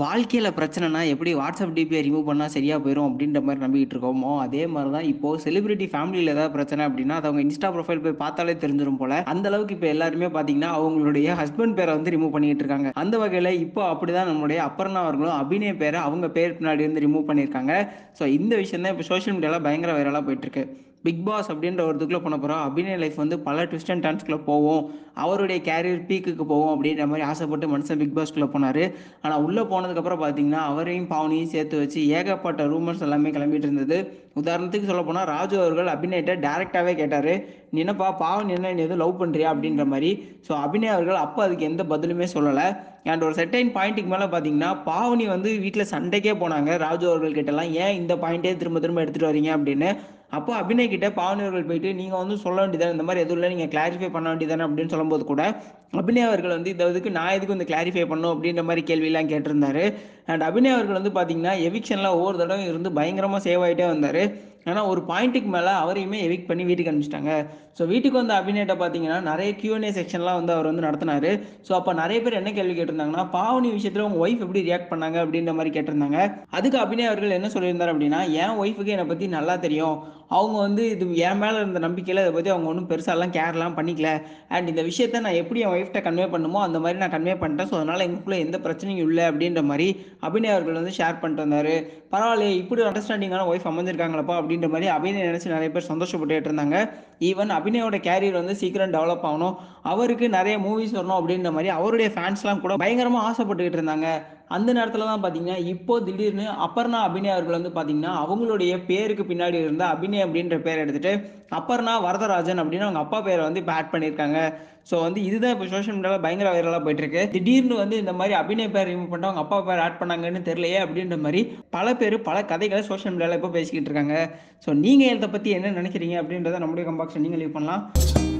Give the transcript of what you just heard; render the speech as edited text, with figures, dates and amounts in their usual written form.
வாழ்க்கையில் பிரச்சனைனா எப்படி வாட்ஸ்அப் டிபியை ரிமூவ் பண்ணால் சரியாக போயிடும் அப்படின்ற மாதிரி நம்பிக்கிட்டு இருக்கோமோ அதே மாதிரி தான் இப்போது செலிபிரிட்டி ஃபேமிலியில் ஏதாவது பிரச்சனை அப்படின்னா அது அவங்க இன்ஸ்டா ப்ரொஃபைல் போய் பார்த்தாலே தெரிஞ்சிடும் போல். அந்தளவுக்கு இப்போ எல்லாருமே பார்த்தீங்கன்னா அவங்களுடைய ஹஸ்பண்ட் பேரை வந்து ரிமூவ் பண்ணிக்கிட்டு இருக்காங்க. அந்த வகையில் இப்போ அப்படி தான் நம்மளுடைய அபர்ணா அவர்களும் அபிநய பேரை அவங்க பேர் பின்னாடி வந்து ரிமூவ் பண்ணியிருக்காங்க. ஸோ இந்த விஷயம் தான் இப்போ சோஷியல் மீடியாவில் பயங்கர வைரலாக போயிட்டுருக்கு. பிக் பாஸ் அப்படின்ற ஒரு இதுக்குள்ளே போன போகிறோம். அபிநய லைஃப் வந்து பல ட்விஸ்ட் அண்ட் டர்ன்ஸ்குள்ளே போவோம், அவருடைய கேரியர் பீக்குக்கு போவோம் அப்படின்ற மாதிரி ஆசைப்பட்டு மனுஷன் பிக் பாஸ்குள்ளே போனார். ஆனால் உள்ளே போனதுக்கப்புறம் பார்த்தீங்கன்னா அவரையும் பாவனையும் சேர்த்து வச்சு ஏகப்பட்ட ரூமர்ஸ் எல்லாமே கிளம்பிட்டு இருந்தது. உதாரணத்துக்கு சொல்ல போனால் ராஜு அவர்கள் அபிநயத்தை டேரெக்டாகவே கேட்டார், நினைப்பா பாவன் என்ன நீ எதுவும் லவ் பண்ணுறியா அப்படின்ற மாதிரி. ஸோ அபிநய அவர்கள் அப்போ அதுக்கு எந்த பதிலுமே சொல்லலை. அண்ட் ஒரு செட்டைன் பாயிண்ட்டுக்கு மேலே பார்த்தீங்கன்னா பாவனி வந்து வீட்டில் சண்டைக்கே போனாங்க ராஜு அவர்கள் கிட்டலாம், ஏன் இந்த பாயிண்ட்டே திரும்ப திரும்ப எடுத்துகிட்டு வரீங்க அப்படின்னு. அப்போ அபிநய கிட்ட பாவனி அவர்கள் போயிட்டு நீங்கள் வந்து சொல்ல வேண்டியதானே, இந்த மாதிரி எதுவும் இல்லை, நீங்கள் கிளாரிஃபை பண்ண வேண்டியதானே அப்படின்னு சொல்லும்போது கூட அபிநய அவர்கள் வந்து இதுக்கு நான் எதுக்கு வந்து கிளாரிஃபை பண்ணும் அப்படின்ற மாதிரி கேள்வியெல்லாம் கேட்டிருந்தாரு. அண்ட் அபிநய அவர்கள் வந்து பார்த்தீங்கன்னா எவிக்ஷனில் ஒவ்வொரு தடவை இருந்து பயங்கரமாக சேவ் ஆகிட்டே வந்தார். ஆனால் ஒரு பாயிண்ட்டுக்கு மேலே அவரையுமே எவிக் பண்ணி வீட்டுக்கு அனுப்பிச்சிட்டாங்க. ஸோ வீட்டுக்கு வந்து அபிநயத்தை பார்த்தீங்கன்னா நிறைய கியூஎன்ஏ செக்ஷன்லாம் வந்து அவர் வந்து நடத்தினார். ஸோ அப்போ நிறைய பேர் என்ன கேள்வி கேட்டிருந்தாங்கன்னா பாவனி விஷயத்தில் உங்கள் ஒய்ஃப் எப்படி ரியாக்ட் பண்ணாங்க அப்படின்ற மாதிரி கேட்டிருந்தாங்க. அதுக்கு அபிநய அவர்கள் என்ன சொல்லியிருந்தார் அப்படின்னா, என் ஒய்ஃபுக்கு என்னை பற்றி நல்லா தெரியும், அவங்க வந்து இது என் மேலே இருந்த நம்பிக்கையில் அதை பற்றி அவங்க ஒன்றும் பெருசாலாம் கேர்லாம் பண்ணிக்கல, அண்ட் இந்த விஷயத்தை நான் எப்படி என் ஒய்ஃப்ட்ட கன்வே பண்ணுமோ அந்த மாதிரி நான் கன்வே பண்ணிட்டேன். ஸோ அதனால் எங்களுக்குள்ளே எந்த பிரச்சனையும் இல்லை அப்படின்ற மாதிரி அபிநய அவர்கள் வந்து ஷேர் பண்ணிட்டு வந்தார். பரவாயில்ல, இப்படி அண்டர்ஸ்டாண்டிங்கான ஒய்ஃப் அமைஞ்சிருக்காங்களப்பா அப்படின்ற மாதிரி அபிநய நினச்சி நிறைய பேர் சந்தோஷப்பட்டுகிட்டு இருந்தாங்க. ஈவன் அபிநயோட கேரியர் வந்து சீக்கிரம் டெவலப் ஆகணும், அவருக்கு நிறைய மூவிஸ் வரணும் அப்படின்ற மாதிரி அவருடைய ஃபேன்ஸ்லாம் கூட பயங்கரமாக ஆசைப்பட்டுக்கிட்டு இருந்தாங்க. அந்த நேரத்தில் தான் பார்த்தீங்கன்னா இப்போ திடீர்னு அப்பர்ணா அபிநய அவர்கள் வந்து பார்த்தீங்கன்னா அவங்களுடைய பேருக்கு பின்னாடி இருந்த அபிநய அப்படின்ற பேர் எடுத்துகிட்டு அப்பர்ணா வரதராஜன் அப்படின்னு அவங்க அப்பா பேரை வந்து இப்போ ஆட் பண்ணியிருக்காங்க. ஸோ வந்து இதுதான் இப்போ சோஷியல் மீடியாவில் பயங்கர வைரலாக போயிட்டுருக்கு. திடீர்னு வந்து இந்த மாதிரி அபிநய பேர் ரிமூவ் பண்ணிட்டு அவங்க அப்பா பேர் ஆட் பண்ணாங்கன்னு தெரியலையே அப்படின்ற மாதிரி பல பேர் பல கதைகளை சோஷியல் மீடியாவில் இப்போ பேசிக்கிட்டு இருக்காங்க. ஸோ நீங்கள் இதை பற்றி என்ன நினைக்கிறீங்க அப்படின்றத நம்முடைய கம்பாக்ஷன் நீங்கள் லீவ் பண்ணலாம்.